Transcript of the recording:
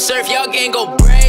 surf, y'all gang go brag.